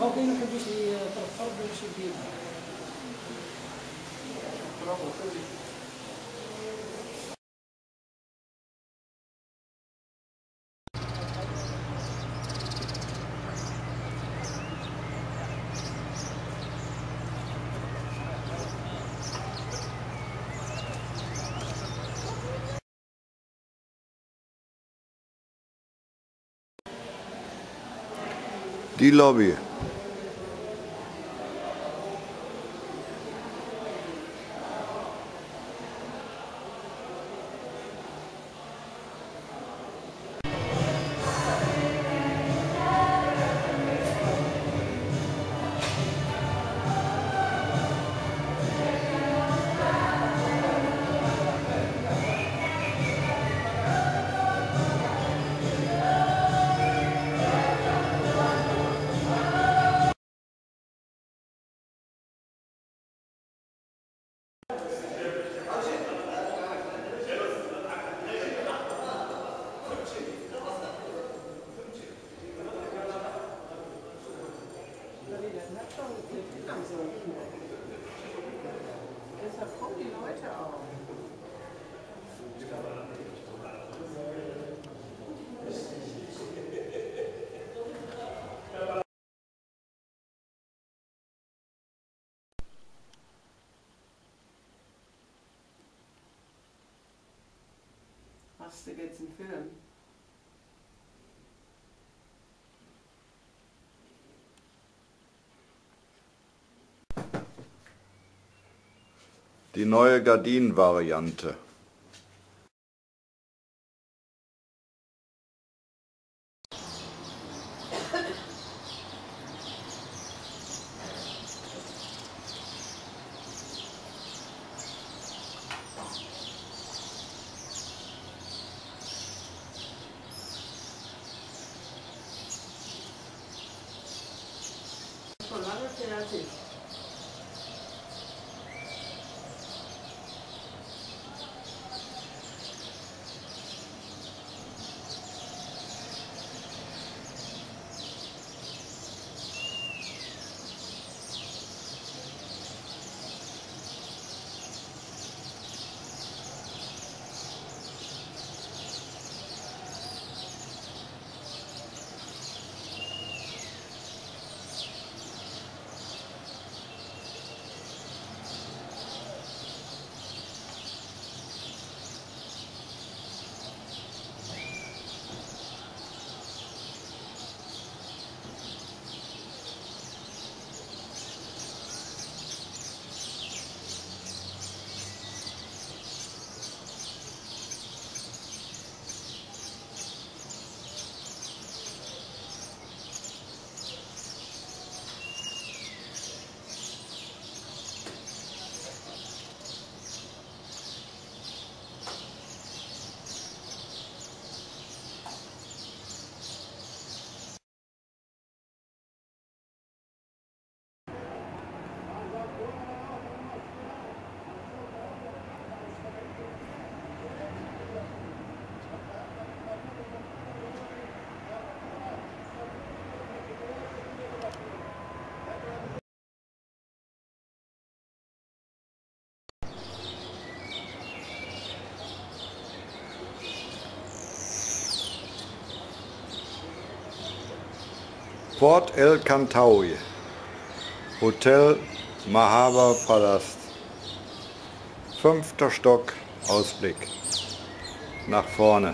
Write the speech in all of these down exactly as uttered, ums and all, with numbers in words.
باقي ما حبيتش يترفر باش يدير. Die Lobby. Deshalb kommen die Leute auch. Machst du jetzt einen Film? Die neue Gardinen-Variante. Port El Kantaoui, Hotel Marhaba Palast, fünfter Stock, Ausblick nach vorne.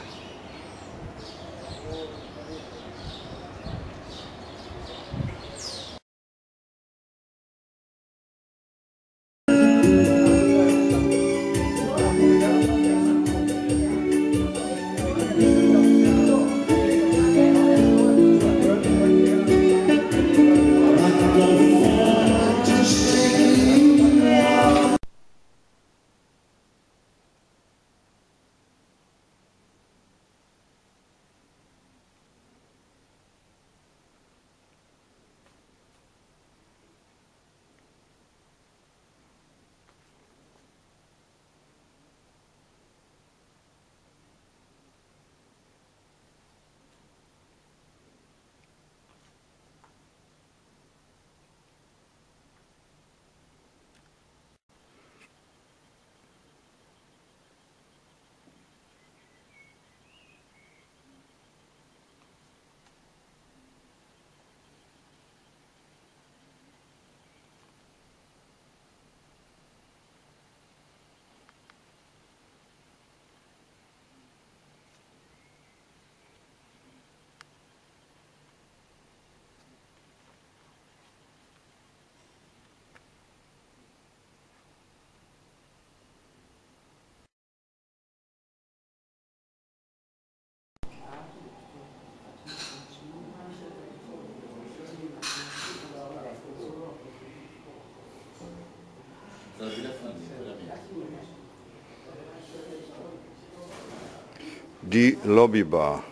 die Lobbybar.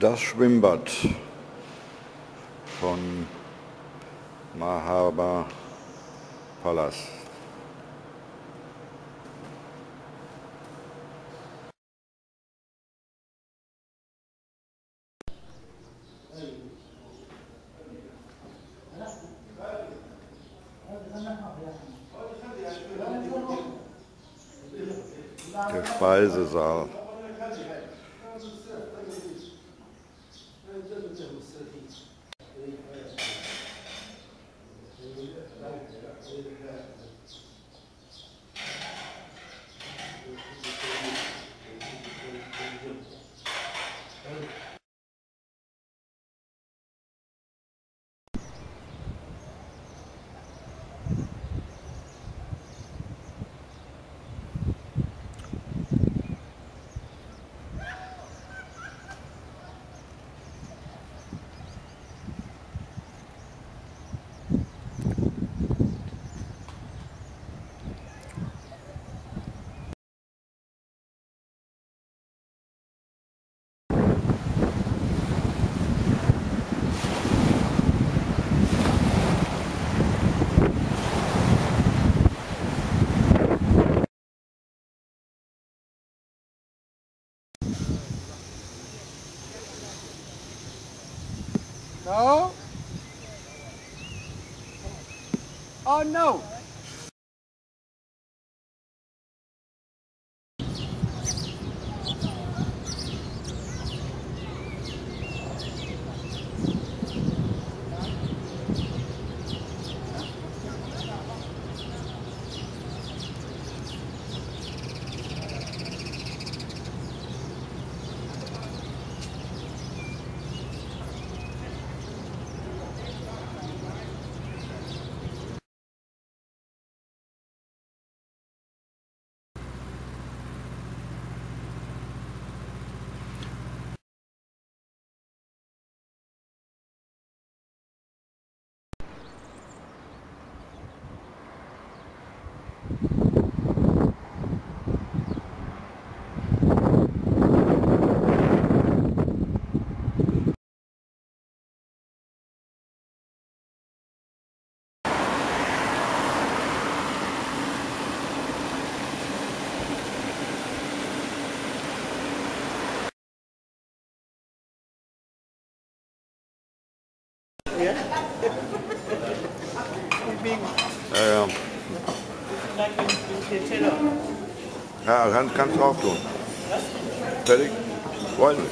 Das Schwimmbad von Marhaba Palast. Der Speisesaal. No? Oh no! Ja, ja. Ja, kann, kannst du auch tun. Fertig? Freundlich.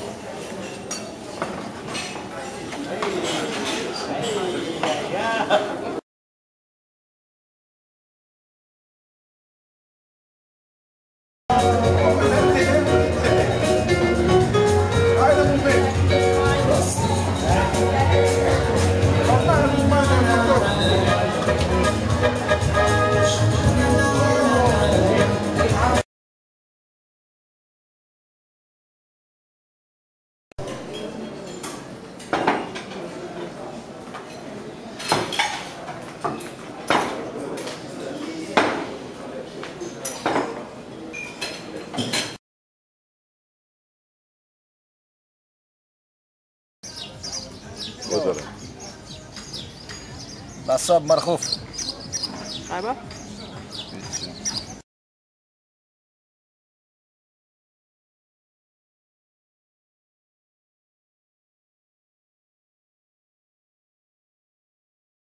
What's up, Marhouf? Aiba?